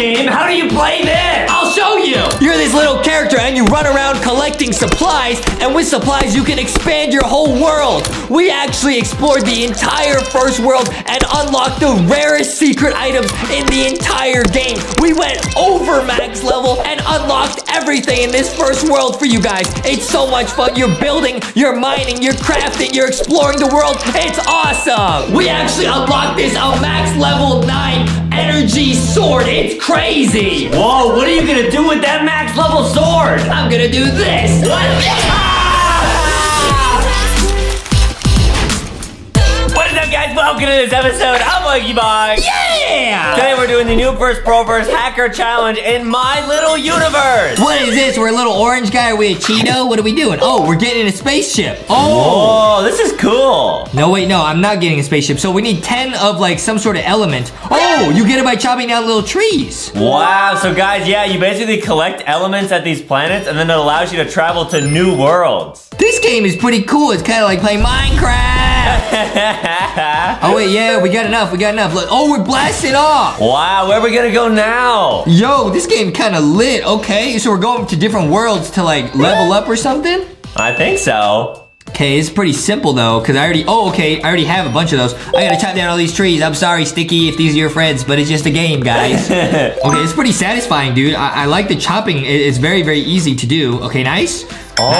game. How do you play this? I'll show you. You're this little character and you run around collecting supplies, and with supplies you can expand your whole world. We actually explored the entire first world and unlocked the rarest secret items in the entire game. We went over max level and unlocked everything in this first world for you guys. It's so much fun. You're building, you're mining, you're crafting, you're exploring the world. It's awesome. We actually unlocked this on max level 9 energy sword. It's crazy. Whoa, what are you gonna do with that max level sword? I'm gonna do this. What? Ah! What is up, guys? Welcome to this episode of Mikey Boggs. Yeah! Today we're doing the Newverse Proverse Hacker Challenge in my little universe. What is this? We're a little orange guy. Are we a Cheeto? What are we doing? Oh, we're getting in a spaceship. Oh, whoa, this is cool. No, wait, no, I'm not getting a spaceship. So we need 10 of like some sort of element. Oh, you get it by chopping down little trees. Wow, so guys, yeah, you basically collect elements at these planets and then it allows you to travel to new worlds. This game is pretty cool. It's kind of like playing Minecraft. Oh, wait, yeah, we got enough. Look, oh, we're blasting off. Wow, where are we gonna go now? Yo, this game kind of lit. Okay, so we're going to different worlds to like level up or something? I think so. Okay, it's pretty simple though, because I already, oh, okay, I already have a bunch of those. I gotta chop down all these trees. I'm sorry, Sticky, if these are your friends, but it's just a game, guys. Okay, it's pretty satisfying, dude. I like the chopping. It's very, very easy to do. Okay, nice. Oh,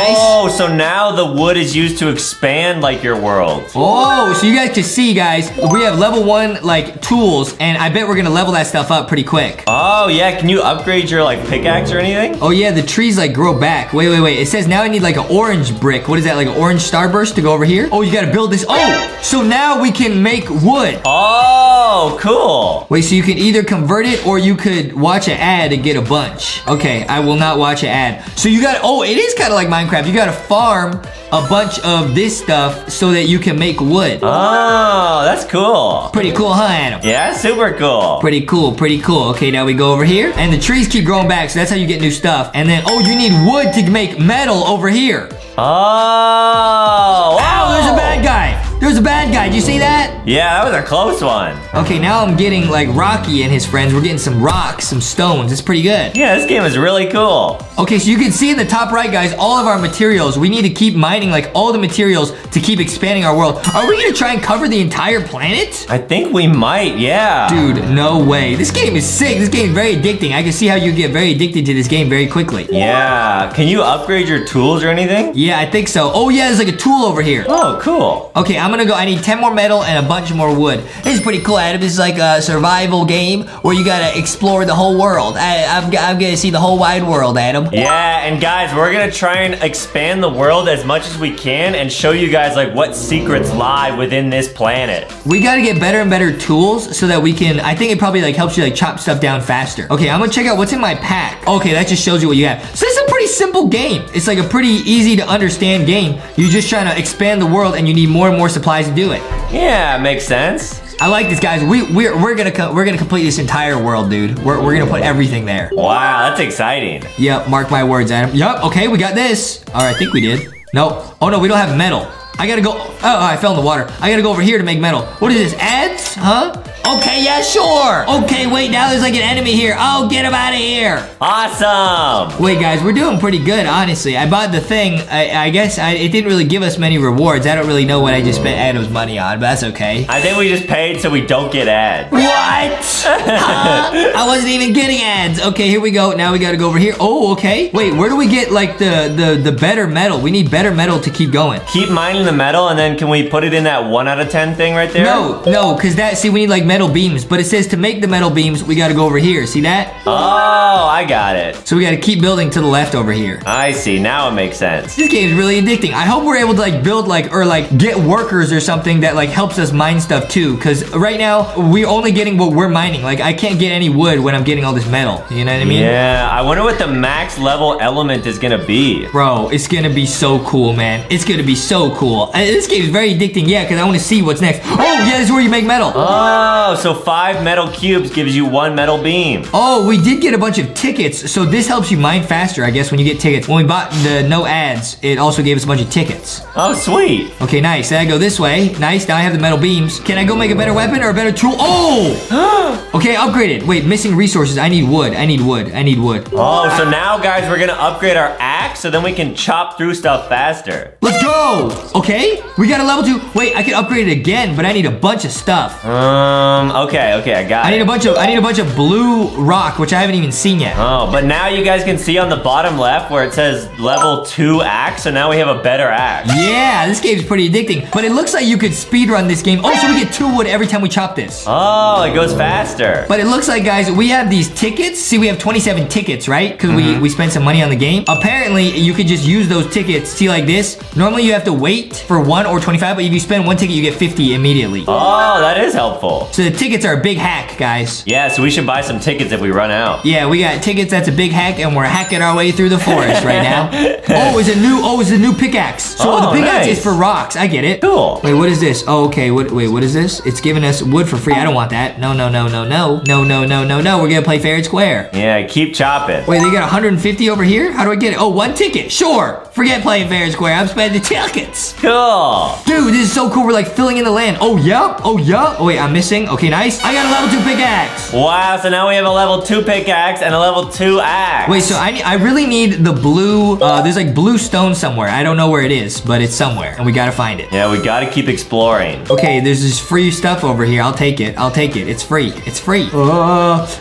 nice. So now the wood is used to expand like your world. Oh, so you guys can see, guys, we have level 1 like tools, and I bet we're gonna level that stuff up pretty quick. Oh yeah, can you upgrade your like pickaxe or anything? Oh yeah, the trees like grow back. Wait. It says now I need like an orange brick. What is that, like an orange starburst to go over here? Oh, you gotta build this. Oh, so now we can make wood. Oh, cool. Wait, so you can either convert it or you could watch an ad and get a bunch. Okay, I will not watch an ad. So you gotta, oh, it is kinda like Minecraft. You gotta farm a bunch of this stuff so that you can make wood. Oh, that's cool. Pretty cool, huh, Adam? Yeah, super cool. Pretty cool. Okay, now we go over here, and the trees keep growing back, so that's how you get new stuff. And then, oh, you need wood to make metal over here. Oh. Ow, there's a bad guy. There's a bad guy. Did you see that? Yeah, that was a close one. Okay, now I'm getting like Rocky and his friends. We're getting some rocks, some stones. It's pretty good. Yeah, this game is really cool. Okay, so you can see in the top right, guys, all of our materials. We need to keep mining like all the materials to keep expanding our world. Are we gonna try and cover the entire planet? I think we might, yeah. Dude, no way. This game is sick. This game is very addicting. I can see how you get very addicted to this game very quickly. Yeah. Can you upgrade your tools or anything? Yeah, I think so. Oh yeah, there's like a tool over here. Oh, cool. Okay, I'm gonna go. I need 10 more metal and a bunch more wood. This is pretty cool, Adam. This is like a survival game where you gotta explore the whole world. I'm gonna see the whole wide world, Adam. Yeah, and guys, we're gonna try and expand the world as much as we can and show you guys like what secrets lie within this planet. We gotta get better and better tools so that we can, I think it probably like helps you like chop stuff down faster. Okay, I'm gonna check out what's in my pack. Okay, that just shows you what you have. So this is a pretty simple game. It's like a pretty easy to understand game. You're just trying to expand the world and you need more and more supplies to do it. Yeah, makes sense. I like this, guys. We're gonna complete this entire world, dude. We're gonna put everything there. Wow, that's exciting. Yep, mark my words, Adam. Yep. Okay, we got this. All right, I think we did. No. Oh no, we don't have metal. I gotta go. Oh, I fell in the water. I gotta go over here to make metal. What is this? Ads? Huh? Okay, yeah, sure. Okay, wait, now there's like an enemy here. Oh, get him out of here. Awesome. Wait, guys, we're doing pretty good, honestly. I bought the thing. I guess it didn't really give us many rewards. I don't really know what I just spent Adam's money on, but that's okay. I think we just paid so we don't get ads. What? I wasn't even getting ads. Okay, here we go. Now we gotta go over here. Oh, okay. Wait, where do we get like the better metal? We need better metal to keep going. Keep mining the metal, and then can we put it in that 1 out of 10 thing right there? No, because that, see, we need like metal beams, but it says to make the metal beams, we gotta go over here. See that? Oh, I got it. So we gotta keep building to the left over here. I see, now it makes sense. This game is really addicting. I hope we're able to like build like, or like get workers or something that like helps us mine stuff too, because right now we're only getting what we're mining. Like I can't get any wood when I'm getting all this metal. You know what I mean? Yeah, I wonder what the max level element is gonna be. Bro, it's gonna be so cool, man. It's gonna be so cool. This game is very addicting, yeah, because I wanna see what's next. Oh, yeah, this is where you make metal. Oh. Oh, so 5 metal cubes gives you 1 metal beam. Oh, we did get a bunch of tickets. So this helps you mine faster, I guess, when you get tickets. When we bought the no ads, it also gave us a bunch of tickets. Oh, sweet. Okay, nice. Then I go this way. Nice, now I have the metal beams. Can I go make a better weapon or a better tool? Oh! Okay, upgraded. Wait, missing resources. I need wood, I need wood, I need wood. Oh, so now guys, we're gonna upgrade our axe so then we can chop through stuff faster. Let's go! Okay, we got a level 2. Wait, I can upgrade it again, but I need a bunch of stuff. Okay, I got it. I need a bunch of blue rock, which I haven't even seen yet. Oh, but now you guys can see on the bottom left where it says level 2 axe, so now we have a better axe. Yeah, this game's pretty addicting, but it looks like you could speedrun this game. Oh, so we get 2 wood every time we chop this. Oh, it goes faster. But it looks like, guys, we have these tickets. See, we have 27 tickets, right? Because we spent some money on the game. Apparently, you could just use those tickets. See, like this. Normally, you have to wait for 1 or 25, but if you spend 1 ticket, you get 50 immediately. Oh, that is helpful. So the tickets are a big hack, guys. Yeah, so we should buy some tickets if we run out. Yeah, we got tickets. That's a big hack, and we're hacking our way through the forest right now. Oh, it's a new pickaxe. So the pickaxe is for rocks. I get it. Cool. Wait, what is this? Oh, okay. Wait, what is this? It's giving us wood for free. I don't want that. No. We're gonna play fair and square. Yeah, keep chopping. Wait, they got 150 over here? How do I get it? Oh, 1 ticket. Sure. Forget playing fair and square. I'm spending tickets. Cool. Dude, this is so cool. We're like filling in the land. Oh, yeah. Oh, wait, I'm missing. Okay, nice. I got a level 2 pickaxe. Wow, so now we have a level 2 pickaxe and a level 2 axe. Wait, so I really need the blue. There's like blue stone somewhere. I don't know where it is, but it's somewhere, and we gotta find it. Yeah, we gotta keep exploring. Okay, there's this free stuff over here. I'll take it. It's free.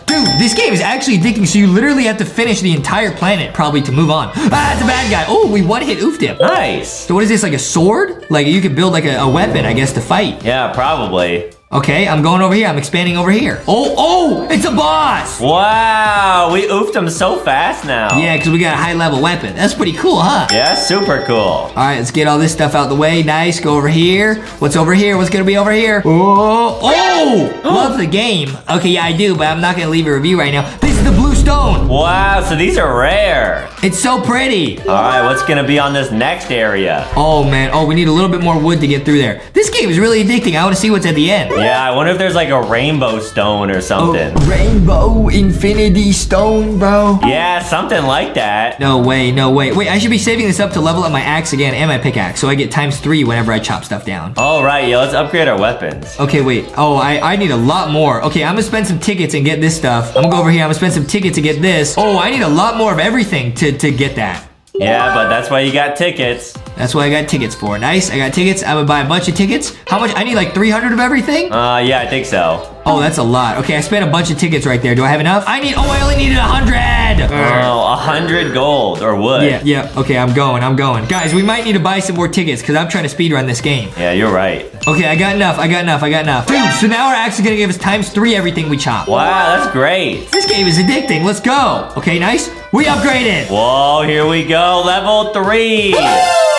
Dude, this game is actually addicting, so you literally have to finish the entire planet probably to move on. Ah, it's a bad guy. Oh, we one-hit oof dip. Nice. So what is this, like a sword? Like you could build like a weapon, I guess, to fight. Yeah, probably. Okay, I'm going over here. I'm expanding over here. Oh, it's a boss. Wow, we oofed him so fast now. Yeah, because we got a high-level weapon. That's pretty cool, huh? Yeah, super cool. All right, let's get all this stuff out the way. Nice, go over here. What's over here? What's going to be over here? Oh, love the game. Okay, yeah, I do, but I'm not going to leave a review right now. This is the blue stone. Wow, so these are rare. It's so pretty. All right, what's going to be on this next area? Oh, man. Oh, we need a little bit more wood to get through there. This game is really addicting. I want to see what's at the end. Yeah, I wonder if there's like a rainbow stone or something. Oh, rainbow infinity stone, bro. Yeah, something like that. No way. Wait, I should be saving this up to level up my axe again and my pickaxe, so I get ×3 whenever I chop stuff down. All right, yo, let's upgrade our weapons. Okay, wait. Oh, I need a lot more. Okay, I'm gonna spend some tickets and get this stuff. I'm gonna go over here. I'm gonna spend some tickets to get this. Oh, I need a lot more of everything to get that. Yeah, but that's why you got tickets. That's what I got tickets for. Nice, I got tickets. I would buy a bunch of tickets. How much? I need like 300 of everything? Yeah, I think so. Oh, that's a lot. Okay, I spent a bunch of tickets right there. Do I have enough? I only needed 100. Oh, 100 gold or wood. Yeah. Okay, I'm going. Guys, we might need to buy some more tickets because I'm trying to speedrun this game. Yeah, you're right. Okay, I got enough. Dude, so now we're actually gonna give us ×3 everything we chop. Wow, that's great. This game is addicting. Let's go. Okay, nice. We upgraded. Whoa, here we go. Level 3.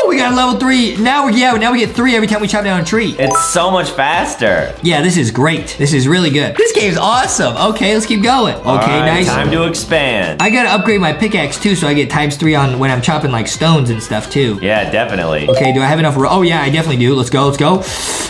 We got a level 3. Now we get 3 every time we chop down a tree. It's so much faster. Yeah, this is great. This is really good. This game's awesome. Okay, let's keep going. Okay, right, nice. Time to expand. I gotta upgrade my pickaxe too, so I get ×3 on when I'm chopping like stones and stuff too. Yeah, definitely. Okay, do I have enough? Oh yeah, I definitely do. Let's go. Oh,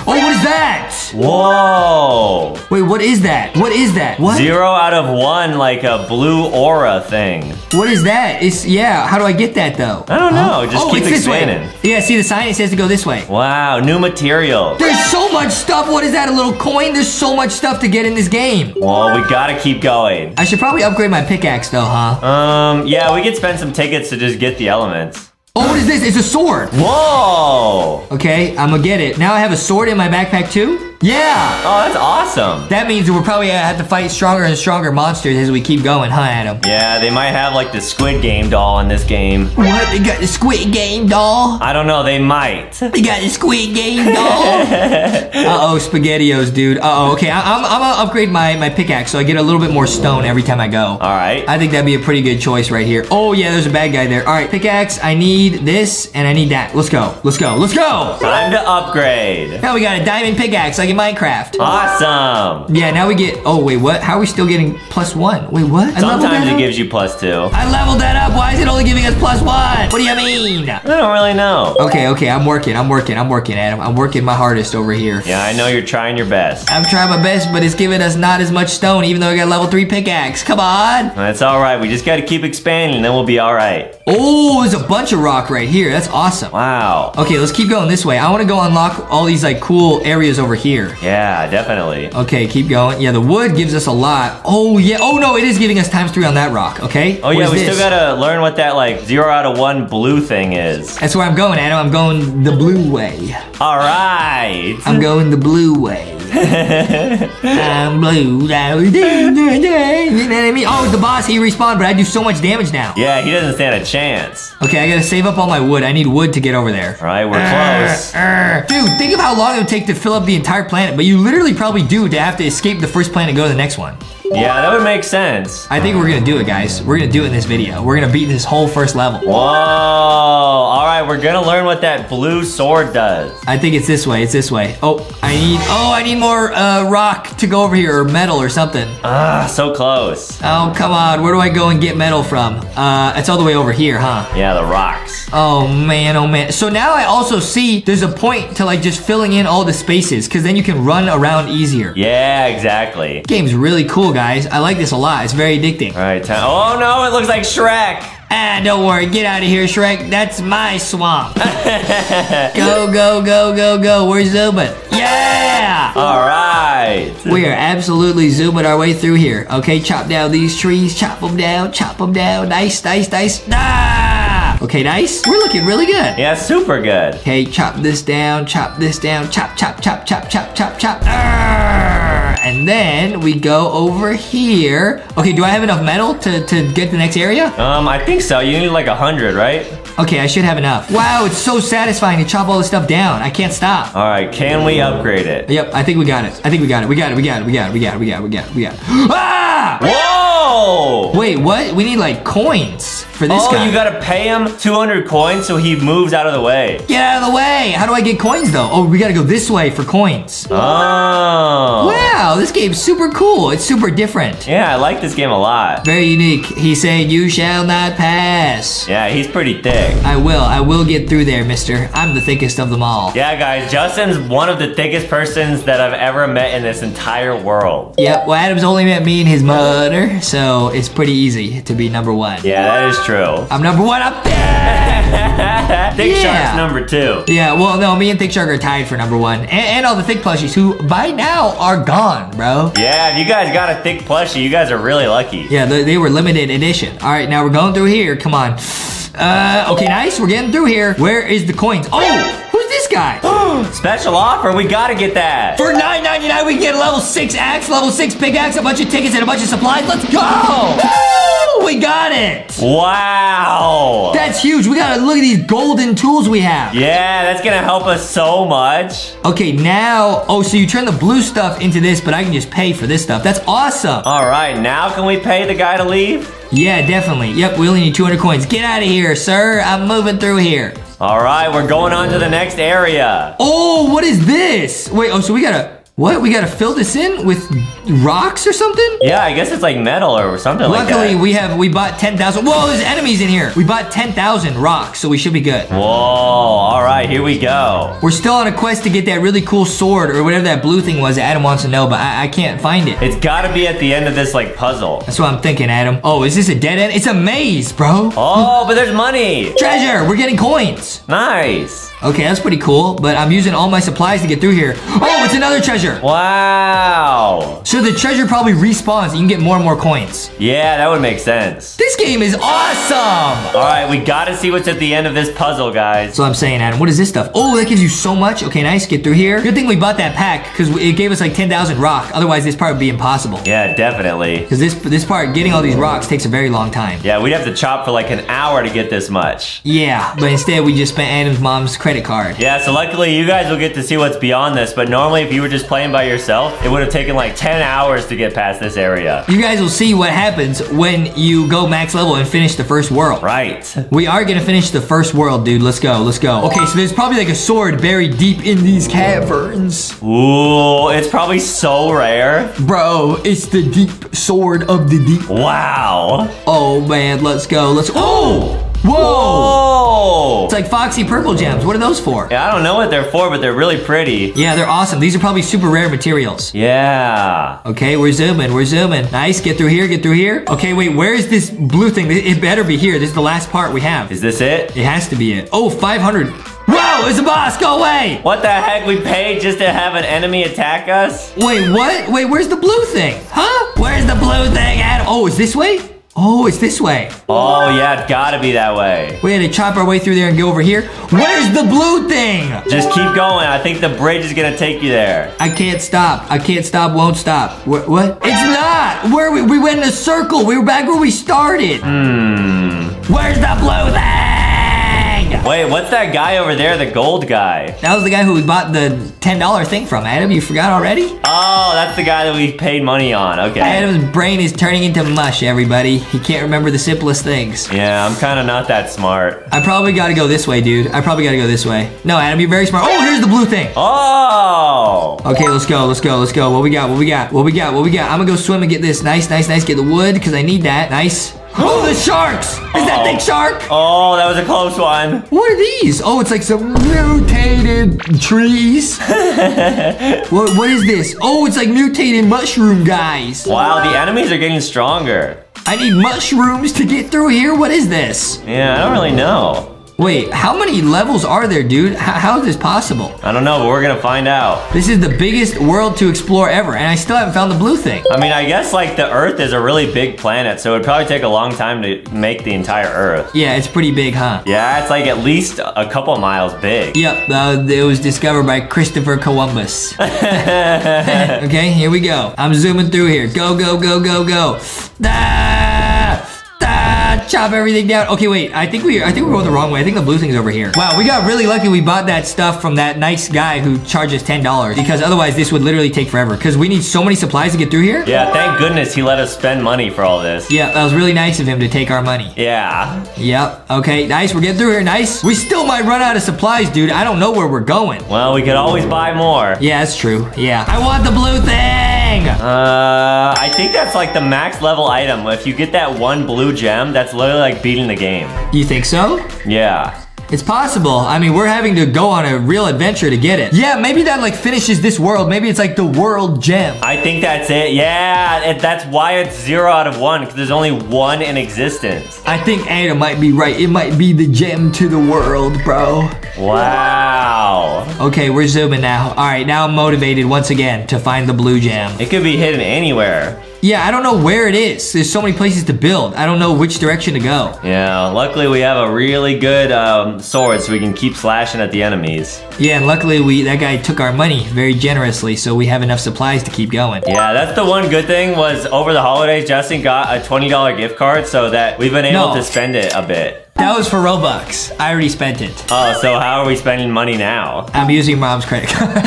what is that? Whoa. Wait, what is that? What? 0 out of 1, like a blue aura thing. What is that? Yeah, how do I get that though? I don't know. Just keep expanding. Yeah, see the sign? It says to go this way. Wow, new material. There's so much stuff. What is that, a little coin? There's so much stuff to get in this game. Well, we gotta keep going. I should probably upgrade my pickaxe though, huh? Yeah, we could spend some tickets to just get the elements. Oh, what is this? It's a sword. Whoa. Okay, I'm gonna get it. Now I have a sword in my backpack too? Yeah! Oh, that's awesome. That means we're probably gonna have to fight stronger and stronger monsters as we keep going, huh, Adam? Yeah, they might have like the Squid Game doll in this game. What? They got the Squid Game doll? I don't know, they might. They got the Squid Game doll? Uh-oh, SpaghettiOs, dude. Uh-oh, okay, I'm gonna upgrade my pickaxe so I get a little bit more stone every time I go. All right. I think that'd be a pretty good choice right here. Oh, yeah, there's a bad guy there. All right, pickaxe, I need this, and I need that. Let's go! Time to upgrade. Now we got a diamond pickaxe. In Minecraft. Awesome. Yeah, now we get, oh wait, what? How are we still getting +1? Wait, what? Sometimes it gives you +2. I leveled that up. Why is it only giving us +1? What do you mean? I don't really know. Okay, I'm working, Adam. I'm working my hardest over here. Yeah, I know you're trying your best. I'm trying my best, but it's giving us not as much stone, even though we got a level 3 pickaxe. Come on. That's all right. We just got to keep expanding, then we'll be all right. Oh, there's a bunch of rock right here. That's awesome. Wow. Okay, let's keep going this way. I want to go unlock all these like cool areas over here. here. Yeah, definitely. Okay, keep going. Yeah, the wood gives us a lot. Oh, yeah. Oh, no, it is giving us ×3 on that rock, okay? Oh, yeah, we still gotta learn what that, like, 0 out of 1 blue thing is. That's where I'm going, Adam. I'm going the blue way. All right. I'm going the blue way. I'm blue. You know what I mean? Oh, it's the boss. He respawned, but I do so much damage now. Yeah, he doesn't stand a chance. Okay, I gotta save up all my wood. I need wood to get over there. All right, we're close. Dude, think of how long it would take to fill up the entire planet, but you literally probably do to have to escape the first planet and go to the next one. Yeah, that would make sense. I think we're gonna do it, guys. We're gonna do it in this video. We're gonna beat this whole first level. Whoa, all right, we're gonna learn what that blue sword does. I think it's this way, it's this way. Oh, I need more rock to go over here, or metal or something. Ah, so close. Oh, come on, where do I go and get metal from? It's all the way over here, huh? Yeah, the rocks. Oh man, oh man. So now I also see there's a point to like just filling in all the spaces, cause then you can run around easier. Yeah, exactly. Game's really cool, guys. I like this a lot. It's very addicting. All right, time. Oh no, it looks like Shrek. Ah, don't worry. Get out of here, Shrek. That's my swamp. Go, go, go, go, go. We're zooming. Yeah! All right. We are absolutely zooming our way through here. Okay, chop down these trees. Chop them down. Chop them down. Nice, nice, nice. Ah! Okay, nice. We're looking really good. Yeah, super good. Okay, chop this down. Chop this down. Chop, chop, chop, chop, chop, chop, chop. Ah! And then we go over here. Okay, do I have enough metal to get the next area? I think so. You need like 100, right? Okay, I should have enough. Wow, it's so satisfying to chop all this stuff down. I can't stop. All right, can we upgrade it? Yep, I think we got it. I think we got it. We got it. We got it. We got it. We got it. We got it. We got it. We got it. Ah! Whoa! Wait, what? We need like coins for this guy. Oh, you gotta pay him 200 coins so he moves out of the way. Get out of the way! How do I get coins though? Oh, we gotta go this way for coins. Oh. Wow, this game's super cool. It's super different. Yeah, I like this game a lot. Very unique. He said, "You shall not pass." Yeah, he's pretty thick. I will get through there, mister. I'm the thickest of them all. Yeah, guys, Justin's one of the thickest persons that I've ever met in this entire world. Yep, well, Adam's only met me and his mother, so it's pretty easy to be #1. Yeah, that is true. I'm #1 up there! Thick Shark's #2. Yeah, well, no, me and Thick Shark are tied for #1. And all the thick plushies who, by now, are gone, bro. Yeah, if you guys got a thick plushie, you guys are really lucky. Yeah, they were limited edition. All right, now we're going through here. Come on. Okay, nice. We're getting through here. Where is the coins? Oh, who's this guy? Special offer. We gotta get that. For $9.99, we can get a level 6 axe, level 6 pickaxe, a bunch of tickets, and a bunch of supplies. Let's go! Woo! We got it. Wow. That's huge. We gotta look at these golden tools we have. Yeah, that's gonna help us so much. Okay, now. Oh, so you turn the blue stuff into this, but I can just pay for this stuff. That's awesome. All right, now can we pay the guy to leave? Yeah, definitely. Yep, we only need 200 coins. Get out of here, sir. I'm moving through here. All right, we're going on to the next area. Oh, what is this? Wait, oh, so we gotta... What? We gotta fill this in with rocks or something? Yeah, I guess it's like metal or something like that. Luckily, we bought 10,000. Whoa, there's enemies in here. We bought 10,000 rocks, so we should be good. Whoa, all right, here we go. We're still on a quest to get that really cool sword or whatever that blue thing was that Adam wants to know, but I can't find it. It's gotta be at the end of this like puzzle. That's what I'm thinking, Adam. Oh, is this a dead end? It's a maze, bro. Oh, but there's money. Treasure, we're getting coins. Nice. Okay, that's pretty cool, but I'm using all my supplies to get through here. Oh, it's another treasure. Wow. So the treasure probably respawns and you can get more and more coins. Yeah, that would make sense. This game is awesome. All right, we gotta see what's at the end of this puzzle, guys. That's what I'm saying, Adam. What is this stuff? Oh, that gives you so much. Okay, nice, get through here. Good thing we bought that pack because it gave us like 10,000 rock. Otherwise, this part would be impossible. Yeah, definitely. Because this part, getting all these rocks takes a very long time. Yeah, we'd have to chop for like an hour to get this much. Yeah, but instead we just spent Adam's mom's credit card. Yeah, so luckily you guys will get to see what's beyond this, but normally if you were just playing by yourself, it would have taken like 10 hours to get past this area. You guys will see what happens when you go max level and finish the first world. Right. We are gonna finish the first world, dude. Let's go, let's go. Okay, so there's probably like a sword buried deep in these caverns. Ooh, it's probably so rare. Bro, it's the deep sword of the deep. Wow. Oh man, let's go, let's go. Oh! Whoa! It's like foxy purple gems. What are those for? Yeah, I don't know what they're for, but they're really pretty. Yeah, they're awesome. These are probably super rare materials. Yeah. Okay, we're zooming. We're zooming. Nice. Get through here. Get through here. Okay, wait. Where is this blue thing? It better be here. This is the last part we have. Is this it? It has to be it. Oh, 500. Whoa, it's a boss, go away! What the heck, we paid just to have an enemy attack us? Wait, what? Wait, where's the blue thing? Huh? Where's the blue thing at? Oh, is this way? Oh, it's this way. Oh, yeah, it's gotta be that way. We had to chop our way through there and go over here. Where's the blue thing? Just keep going. I think the bridge is gonna take you there. I can't stop. I can't stop, won't stop. What? It's not! Where we went in a circle. We were back where we started. Hmm. Where's the blue thing? Wait, what's that guy over there, the gold guy? That was the guy who we bought the $10 thing from. Adam, you forgot already? Oh, that's the guy that we paid money on. Okay. Adam's brain is turning into mush, everybody. He can't remember the simplest things. Yeah, I'm kind of not that smart. I probably got to go this way, dude. I probably got to go this way. No, Adam, you're very smart. Oh, here's the blue thing. Oh. Okay, let's go. Let's go. Let's go. What we got? What we got? What we got? What we got? I'm going to go swim and get this. Nice, nice, nice. Get the wood because I need that. Nice. Oh, the sharks. Is that big shark? Oh, that was a close one. What are these? Oh, it's like some mutated trees. What is this? Oh, it's like mutated mushroom guys. Wow, the enemies are getting stronger. I need mushrooms to get through here. What is this? Yeah, I don't really know. Wait, how many levels are there, dude? How is this possible? I don't know, but we're gonna find out. This is the biggest world to explore ever, and I still haven't found the blue thing. I mean, I guess like the Earth is a really big planet, so it'd probably take a long time to make the entire Earth. Yeah, it's pretty big, huh? Yeah, it's like at least a couple miles big. Yep, it was discovered by Christopher Columbus. Okay, here we go. I'm zooming through here. Go, go, go, go, go. Ah! Chop everything down. Okay, wait. I think we're going the wrong way. I think the blue thing's over here. Wow, we got really lucky we bought that stuff from that nice guy who charges $10 because otherwise this would literally take forever because we need so many supplies to get through here. Yeah, thank goodness he let us spend money for all this. Yeah, that was really nice of him to take our money. Yeah. Yep. Okay, nice. We're getting through here. Nice. We still might run out of supplies, dude. I don't know where we're going. Well, we could always buy more. Yeah, that's true. Yeah. I want the blue thing. I think that's like the max level item. If you get that one blue gem, that's literally like beating the game. You think so? Yeah. It's possible. I mean, we're having to go on a real adventure to get it. Yeah, maybe that like finishes this world. Maybe it's like the world gem. I think that's it. Yeah, that's why it's 0 out of 1 because there's only one in existence. I think Adam might be right. It might be the gem to the world, bro. Wow. Okay, we're zooming now. All right, now I'm motivated once again to find the blue gem. It could be hidden anywhere. Yeah, I don't know where it is. There's so many places to build. I don't know which direction to go. Yeah, luckily we have a really good sword so we can keep slashing at the enemies. Yeah, and luckily that guy took our money very generously so we have enough supplies to keep going. Yeah, that's the one good thing was over the holidays, Justin got a $20 gift card so that we've been able to spend it a bit. That was for Robux. I already spent it. Oh, so how are we spending money now? I'm using Mom's credit card.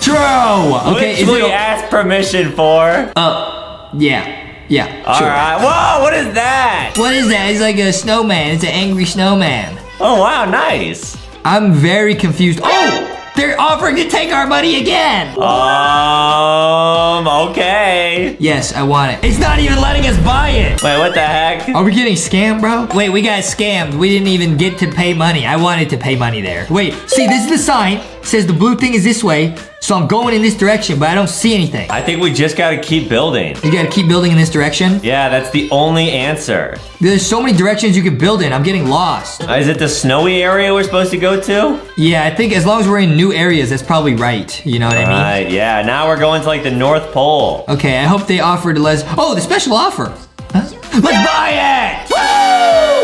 True. Okay, which we asked permission for. Oh, yeah. All right. Whoa, what is that? What is that? It's like a snowman. It's an angry snowman. Oh wow, nice. I'm very confused. Oh. They're offering to take our money again. Okay. Yes, I want it. It's not even letting us buy it. Wait, what the heck? Are we getting scammed, bro? Wait, we got scammed. We didn't even get to pay money. I wanted to pay money there. Wait, see, this is the sign. It says the blue thing is this way. So I'm going in this direction, but I don't see anything. I think we just gotta keep building. You gotta keep building in this direction? Yeah, that's the only answer. There's so many directions you can build in. I'm getting lost. Is it the snowy area we're supposed to go to? Yeah, I think as long as we're in new areas, that's probably right. You know what I mean? Right, yeah. Now we're going to like the North Pole. Okay, I hope they offer to let us... Oh, the special offer. Huh? Let's buy it! Woo!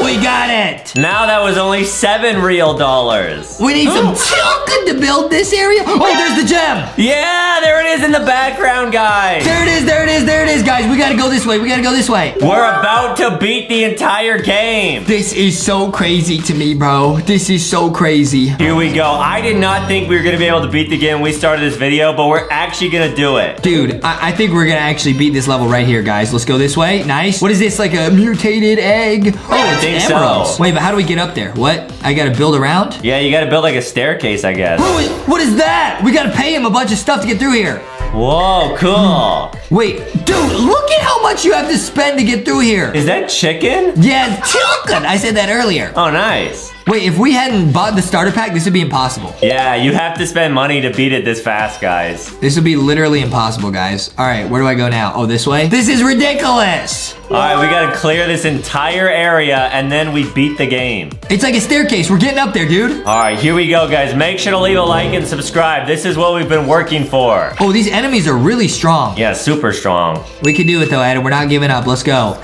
We got it! Now that was only $7 real. We need some chocolate to build this area. Oh, there's the gem! Yeah, there it is in the background, guys. There it is, there it is, there it is, guys. We gotta go this way, we gotta go this way. We're about to beat the entire game. This is so crazy to me, bro. This is so crazy. Here we go. I did not think we were gonna be able to beat the game when we started this video, but we're actually gonna do it. Dude, I think we're gonna actually beat this level right here, guys. Let's go this way. Nice. What is this? Like a mutated egg. Oh, it's emeralds. So. Wait, but how do we get up there? What? I gotta build around? Yeah, you gotta build like a staircase, I guess. Oh, what is that? We gotta pay him a bunch of stuff to get through here. Whoa, cool. Wait, dude, look at how much you have to spend to get through here. Is that chicken? Yeah, it's chicken. I said that earlier. Oh, nice. Wait, if we hadn't bought the starter pack, this would be impossible. Yeah, you have to spend money to beat it this fast, guys. This would be literally impossible, guys. All right, where do I go now? Oh, this way? This is ridiculous. All right, we gotta clear this entire area and then we beat the game. It's like a staircase. We're getting up there, dude. All right, here we go, guys. Make sure to leave a like and subscribe. This is what we've been working for. Oh, these enemies are really strong. Yeah, super strong. We can do it though, Adam. We're not giving up. Let's go.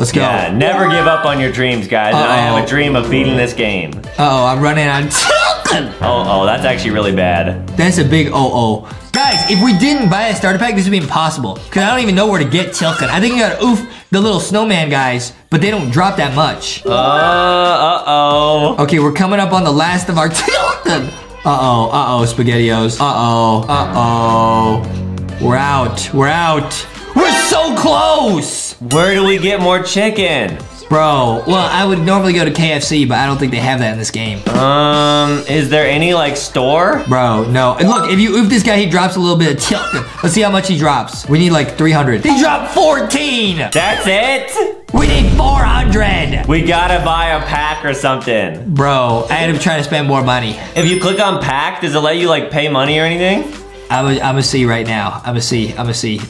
Let's go. Yeah, never give up on your dreams, guys. Uh-oh. And I have a dream of beating this game. Uh-oh, I'm running on tilting. Uh-oh, that's actually really bad. That's a big uh-oh. Guys, if we didn't buy a starter pack, this would be impossible. Because I don't even know where to get Tilkin. I think you gotta oof the little snowman guys, but they don't drop that much. Uh-oh. Okay, we're coming up on the last of our Tilkin. Uh-oh, uh-oh, SpaghettiOs. Uh-oh, uh-oh. We're out, we're out. We're so close! Where do we get more chicken? Bro, well, I would normally go to KFC, but I don't think they have that in this game. Is there any, like, store? Bro, no. And look, if you oof this guy, he drops a little bit of tilt. Let's see how much he drops. We need, like, 300. He dropped 14! That's it? We need 400! We gotta buy a pack or something. Bro, I ended up trying to spend more money. If you click on pack, does it let you, like, pay money or anything? I'm a C right now. I'm a C.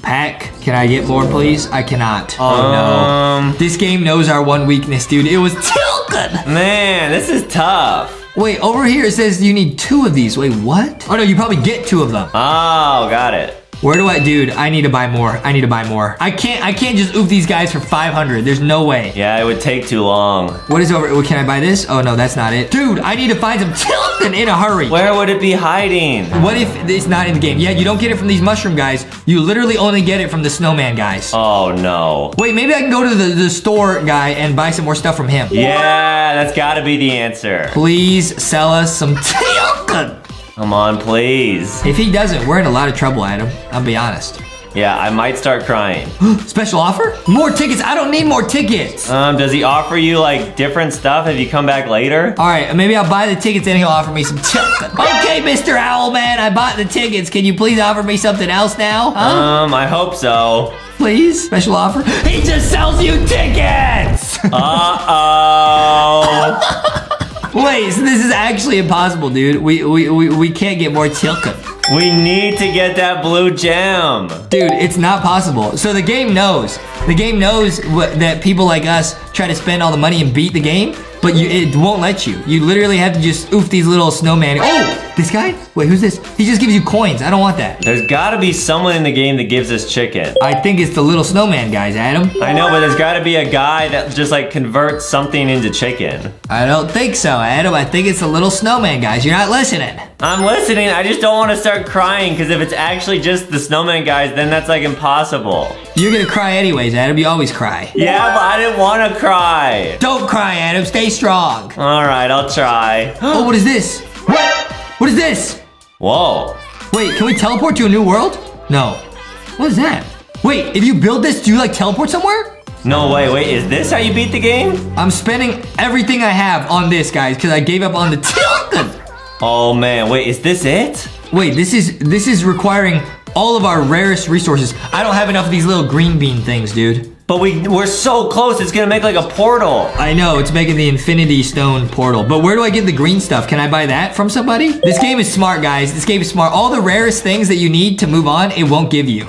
Pack, can I get more, please? I cannot. Oh, no. This game knows our one weakness, dude. It was tilted. Man, this is tough. Wait, over here it says you need 2 of these. Wait, what? Oh, no, you probably get 2 of them. Oh, got it. Where do I, dude, I need to buy more. I need to buy more. I can't just oof these guys for 500. There's no way. Yeah, it would take too long. What is over, can I buy this? Oh no, that's not it. Dude, I need to find some tilting in a hurry. Where would it be hiding? What if it's not in the game? Yeah, you don't get it from these mushroom guys. You literally only get it from the snowman guys. Oh no. Wait, maybe I can go to the store guy and buy some more stuff from him. Yeah, that's gotta be the answer. Please sell us some tilting. Come on, please. If he doesn't, we're in a lot of trouble, Adam. I'll be honest. Yeah, I might start crying. Special offer? More tickets. I don't need more tickets. Does he offer you, like, different stuff if you come back later? All right, maybe I'll buy the tickets and he'll offer me some tilting. Okay, Mr. Owlman, I bought the tickets. Can you please offer me something else now? Huh? I hope so. Please? Special offer? He just sells you tickets! Uh-oh. Wait, so this is actually impossible, dude. We can't get more tilka. We need to get that blue gem. Dude, it's not possible. So the game knows. The game knows that people like us try to spend all the money and beat the game, but it won't let you. You literally have to just oof these little snowman. Oh, this guy? Wait, who's this? He just gives you coins. I don't want that. There's gotta be someone in the game that gives us chicken. I think it's the little snowman guys, Adam. I know, but there's gotta be a guy that just like converts something into chicken. I don't think so, Adam. I think it's the little snowman guys. You're not listening. I'm listening. I just don't want to start crying because if it's actually just the snowman guys, then that's like impossible. You're gonna cry anyways, Adam. You always cry. Yeah, but I didn't want to cry. Don't cry, Adam. Stay strong. All right, I'll try. Oh, what is this? What? What is this? Whoa. Wait, can we teleport to a new world? No. What is that? Wait, if you build this, do you like teleport somewhere? No, wait, is this how you beat the game? I'm spending everything I have on this, guys, because I gave up on the tilting. Oh man, wait, is this it? Wait, this is requiring all of our rarest resources. I don't have enough of these little green bean things, dude. But we're so close, it's gonna make like a portal. I know, it's making the infinity stone portal. But where do I get the green stuff? Can I buy that from somebody? This game is smart, guys. This game is smart. All the rarest things that you need to move on, it won't give you.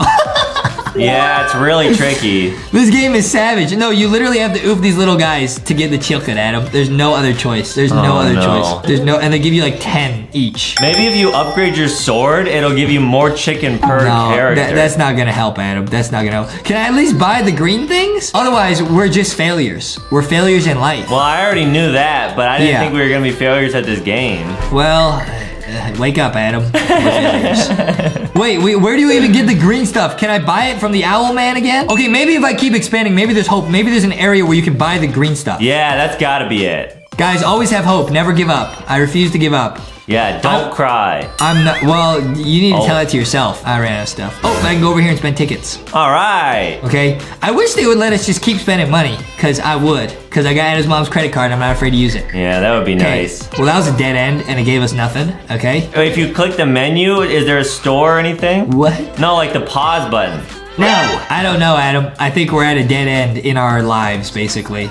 Yeah, it's really tricky. This game is savage. No, you literally have to oof these little guys to get the chilkin, Adam. There's no other choice. There's no other choice. There's no, and they give you like 10 each. Maybe if you upgrade your sword, it'll give you more chicken per character. That's not gonna help, Adam. That's not gonna help. Can I at least buy the green things? Otherwise, we're just failures. We're failures in life. Well, I already knew that, but I didn't think we were gonna be failures at this game. Well, wake up, Adam. Wait, where do you even get the green stuff? Can I buy it from the owl man again? Okay, maybe if I keep expanding, maybe there's hope. Maybe there's an area where you can buy the green stuff. Yeah, that's gotta be it. Guys, always have hope. Never give up. I refuse to give up. Yeah, don't cry. I'm not, well, you need to tell that to yourself. I ran out of stuff. Oh, I can go over here and spend tickets. All right. Okay, I wish they would let us just keep spending money, because I would, because I got Adam's mom's credit card and I'm not afraid to use it. Yeah, that would be nice. Well, that was a dead end and it gave us nothing, okay? If you click the menu, is there a store or anything? What? No, like the pause button. No, I don't know, Adam. I think we're at a dead end in our lives, basically.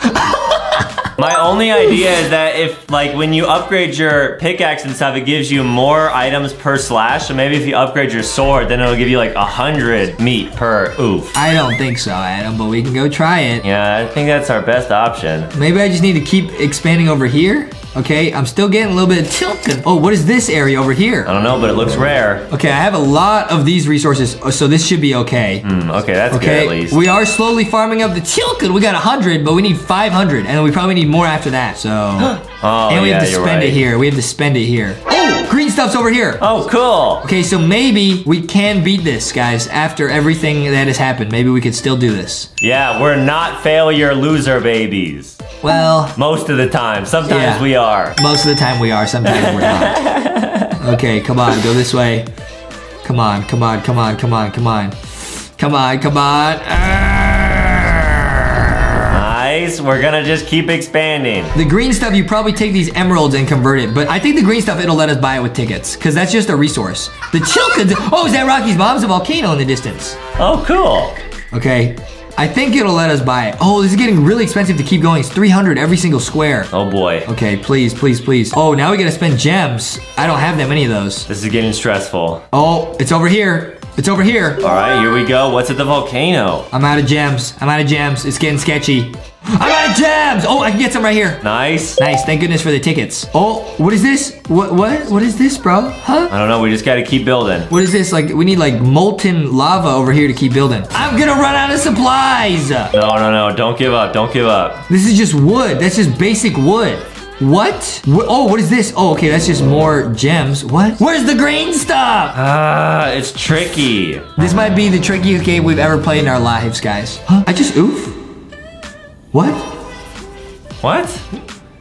My only idea is that if, like, when you upgrade your pickaxe and stuff, it gives you more items per slash. So maybe if you upgrade your sword, then it'll give you like 100 meat per oof. I don't think so, Adam, but we can go try it. Yeah, I think that's our best option. Maybe I just need to keep expanding over here. Okay, I'm still getting a little bit of tilted. Oh, what is this area over here? I don't know, but it looks rare. Okay, I have a lot of these resources, so this should be okay. Okay, that's okay. Good at least. We are slowly farming up the tilted. We got 100, but we need 500, and we probably need more after that, so. Oh, and we have to spend it here. We have to spend it here. Oh, green stuff's over here. Oh, cool. Okay, so maybe we can beat this, guys, after everything that has happened. Maybe we could still do this. Yeah, we're not failure loser babies. Well. Most of the time. Sometimes we are. Most of the time we are. Sometimes we're not. Okay, come on. Go this way. Come on. Come on. Come on. Come on. Come on. Come on. Come on. Nice. We're gonna just keep expanding. The green stuff, you probably take these emeralds and convert it, but I think the green stuff, it'll let us buy it with tickets, because that's just a resource. The chilka. Oh, is that Rocky's mom's? A volcano in the distance. Oh, cool. Okay. I think it'll let us buy it. Oh, this is getting really expensive to keep going. It's 300 every single square. Oh boy. Okay, please, please, please. Oh, now we gotta spend gems. I don't have that many of those. This is getting stressful. Oh, it's over here. It's over here. All right, here we go. What's at the volcano? I'm out of gems. I'm out of gems. It's getting sketchy. I'm out of gems. Oh, I can get some right here. Nice. Nice. Thank goodness for the tickets. Oh, what is this? What? What is this, bro? Huh? I don't know. We just got to keep building. What is this? Like, we need like molten lava over here to keep building. I'm going to run out of supplies. No, no, no. Don't give up. Don't give up. This is just wood. That's just basic wood. What? Oh, what is this? Oh, okay, that's just more gems. What? Where's the green stuff? Ah, it's tricky. This might be the trickiest game we've ever played in our lives, guys. Huh? I just oof. What? What?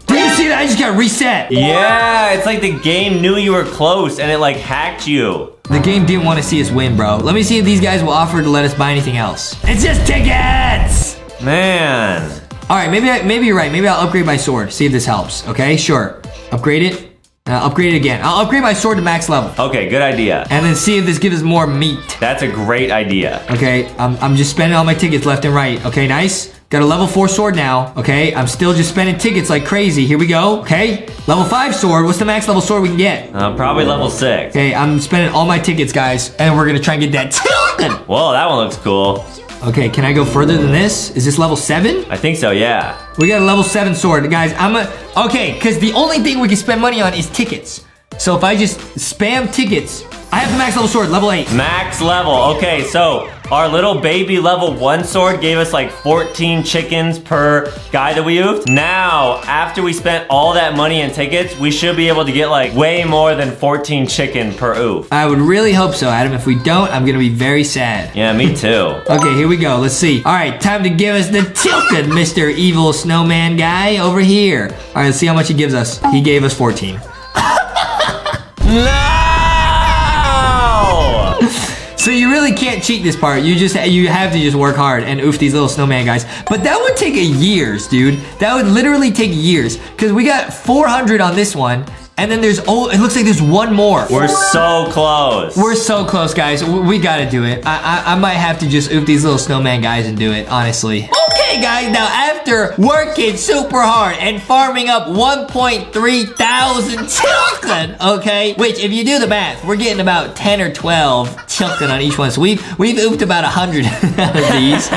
Did you see that? I just got reset. Yeah, it's like the game knew you were close and it like hacked you. The game didn't want to see us win, bro. Let me see if these guys will offer to let us buy anything else. It's just tickets! Man. All right, maybe you're right. Maybe I'll upgrade my sword. See if this helps. Okay, sure. Upgrade it. Upgrade it again. I'll upgrade my sword to max level. Okay, good idea. And then see if this gives us more meat. That's a great idea. Okay, I'm just spending all my tickets left and right. Okay, nice. Got a level 4 sword now, okay? I'm still just spending tickets like crazy. Here we go, okay? Level 5 sword. What's the max level sword we can get? Probably level 6. Okay, I'm spending all my tickets, guys, and we're gonna try and get that tilted. Whoa, that one looks cool. Okay, can I go further than this? Is this level 7? I think so, yeah. We got a level 7 sword, guys. Okay, because the only thing we can spend money on is tickets. So if I just spam tickets, I have the max level sword, level 8. Max level, okay, so our little baby level 1 sword gave us like 14 chickens per guy that we oofed. Now, after we spent all that money in tickets, we should be able to get like way more than 14 chicken per oof. I would really hope so, Adam. If we don't, I'm gonna be very sad. Yeah, me too. Okay, here we go, let's see. All right, time to give us the tilted, Mr. Evil Snowman guy over here. All right, let's see how much he gives us. He gave us 14. No! So you really can't cheat this part. You have to just work hard and oof these little snowman guys. But that would take years, dude. That would literally take years. Because we got 400 on this one. And then there's, oh, it looks like there's one more. We're so close. We're so close, guys. We gotta do it. I might have to just oof these little snowman guys and do it, honestly. Okay, guys, now after working super hard and farming up 1.3 thousand tilkin, okay? Which, if you do the math, we're getting about 10 or 12 tilkin on each one. So we've oofed about 100 of these,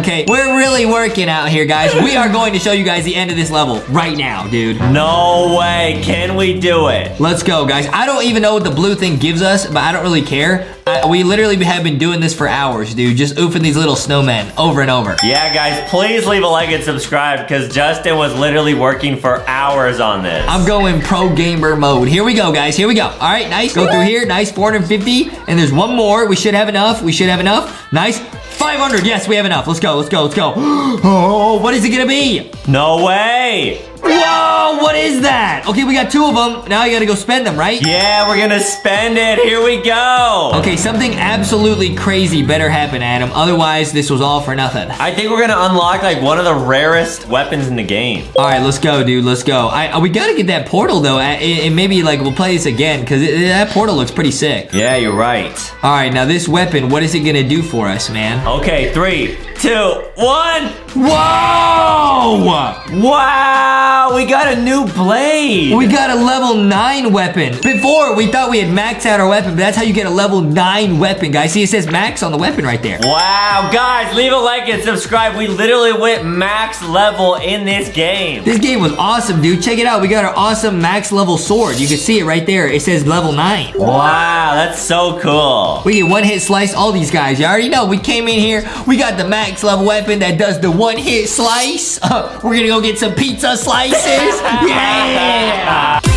okay? We're really working out here, guys. We are going to show you guys the end of this level right now, dude. No way, can we do it? Let's go, guys. I don't even know what the blue thing gives us, but I don't really care. We literally have been doing this for hours, dude. Just oofing these little snowmen over and over. Yeah, guys, please leave a like and subscribe because Justin was literally working for hours on this. I'm going pro gamer mode. Here we go, guys. Here we go. All right, nice. Go through here. Nice, 450. And there's one more. We should have enough. We should have enough. Nice. 500. Yes, we have enough. Let's go. Let's go. Let's go. Oh, what is it gonna be? No way. Whoa, what is that? Okay, we got two of them. Now you gotta go spend them, right? Yeah, we're gonna spend it. Here we go. Okay, something absolutely crazy better happen, Adam. Otherwise, this was all for nothing. I think we're gonna unlock like one of the rarest weapons in the game. All right, let's go, dude. Let's go. We gotta get that portal though, and maybe like we'll play this again because that portal looks pretty sick. Yeah, you're right. All right, now this weapon, what is it gonna do for us, man? Okay, 3, 2, 1. Whoa! Wow! We got a new blade. We got a level 9 weapon. Before, we thought we had maxed out our weapon, but that's how you get a level 9 weapon, guys. See, it says max on the weapon right there. Wow, guys, leave a like and subscribe. We literally went max level in this game. This game was awesome, dude. Check it out. We got our awesome max level sword. You can see it right there. It says level 9. Wow, that's so cool. We get one hit slice all these guys. You already know. We came in here. We got the max level weapon that does the one hit slice. We're gonna go get some pizza slices. Yeah!